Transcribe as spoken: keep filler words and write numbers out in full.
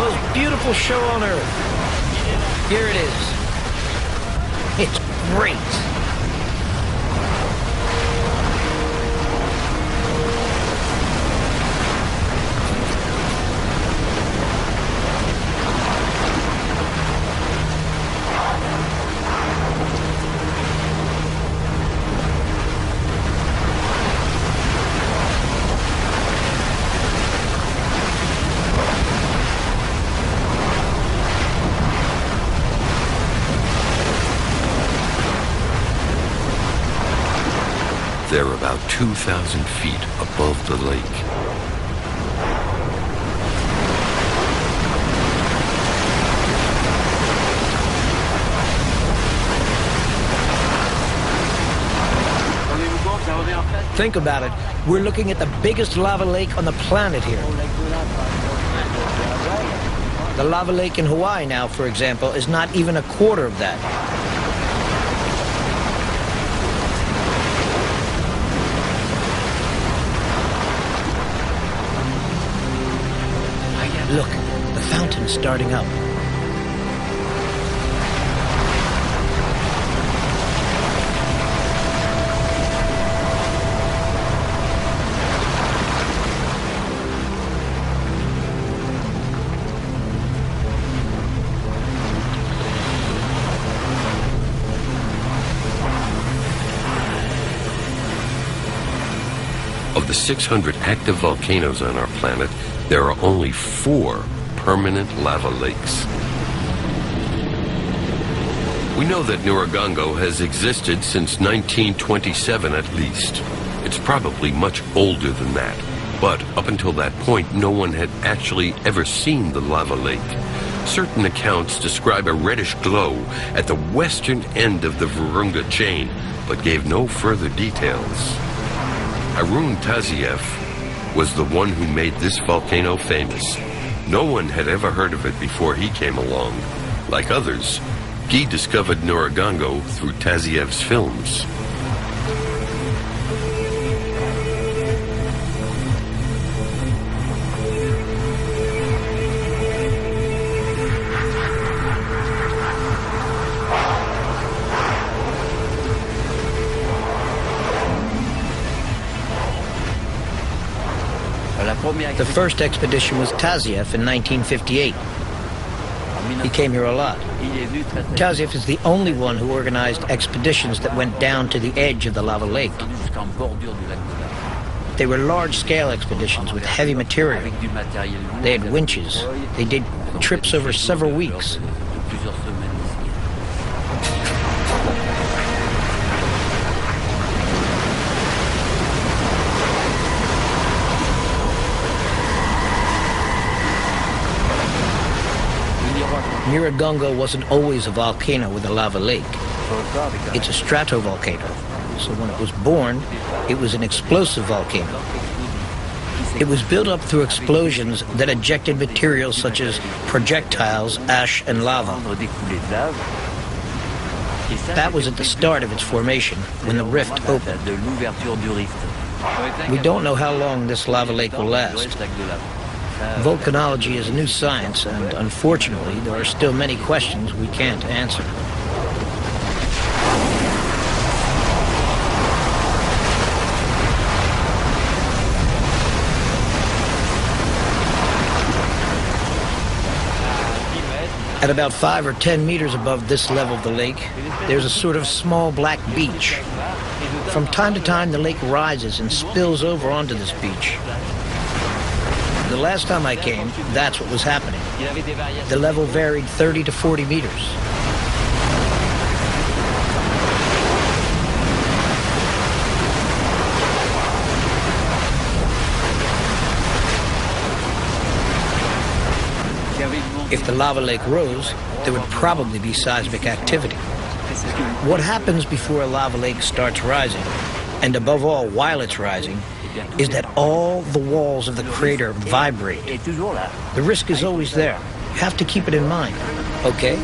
most beautiful show on earth. Here it is. It's great. They're about two thousand feet above the lake. Think about it. We're looking at the biggest lava lake on the planet here. The lava lake in Hawaii now, for example, is not even a quarter of that. Look, the fountain's starting up. Of the six hundred active volcanoes on our planet, there are only four permanent lava lakes. We know that Nyiragongo has existed since nineteen twenty-seven at least. It's probably much older than that, but up until that point, no one had actually ever seen the lava lake. Certain accounts describe a reddish glow at the western end of the Virunga chain, but gave no further details. Haroun Tazieff was the one who made this volcano famous. No one had ever heard of it before he came along. Like others, Guy discovered Nyiragongo through Tazieff's films. The first expedition was Tazieff in nineteen fifty-eight. He came here a lot. Tazieff is the only one who organized expeditions that went down to the edge of the lava lake. They were large-scale expeditions with heavy material. They had winches. They did trips over several weeks. Nyiragongo wasn't always a volcano with a lava lake. It's a stratovolcano. So when it was born, it was an explosive volcano. It was built up through explosions that ejected materials such as projectiles, ash, and lava. That was at the start of its formation, when the rift opened. We don't know how long this lava lake will last. Volcanology is a new science, and unfortunately, there are still many questions we can't answer. At about five or ten meters above this level of the lake, there's a sort of small black beach. From time to time, the lake rises and spills over onto this beach. The last time I came, that's what was happening. The level varied thirty to forty meters. If the lava lake rose, there would probably be seismic activity. What happens before a lava lake starts rising, and above all while it's rising, is that all the walls of the crater vibrate. The risk is always there. You have to keep it in mind, okay?